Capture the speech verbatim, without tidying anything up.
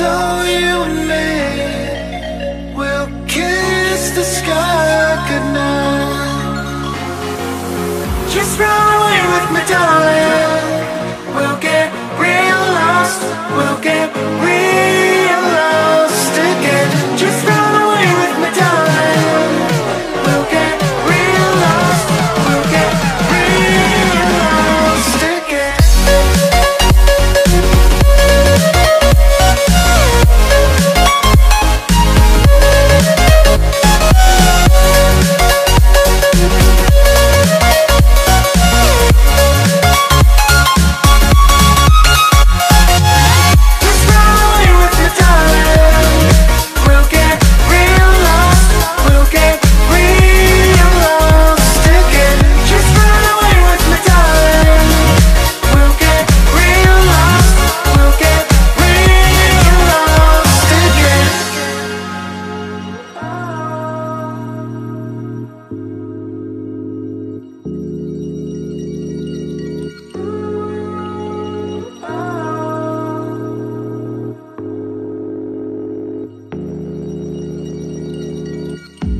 So you and me, we'll kiss the sky goodnight. Just run away with me, darling. We'll get real lost, we'll get real lost again. Just run.